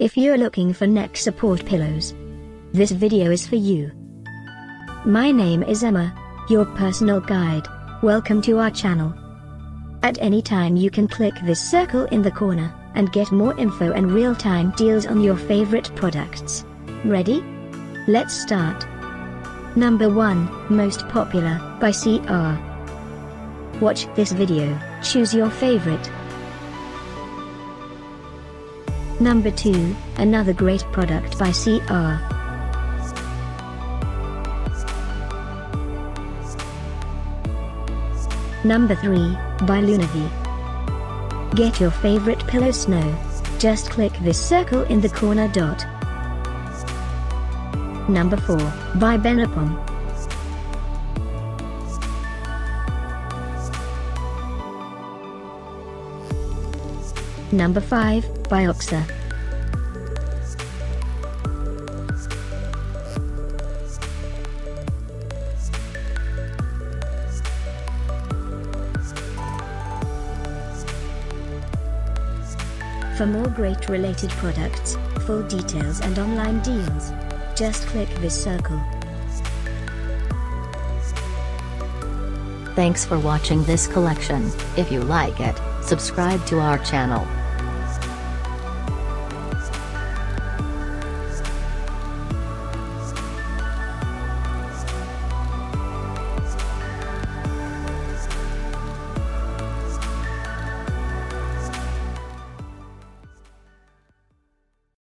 If you're looking for neck support pillows, this video is for you. My name is Emma, your personal guide. Welcome to our channel. At any time you can click this circle in the corner, and get more info and real-time deals on your favorite products. Ready? Let's start. Number 1, Most Popular, by CR. Watch this video, choose your favorite. Number 2, another great product by CR. Number 3, by LUNAVY. Get your favorite pillow snow. Just click this circle in the corner dot. Number 4, by Benapom. Number 5, Bioxa. For more great related products, full details and online deals, just click this circle. Thanks for watching this collection. If you like it, subscribe to our channel.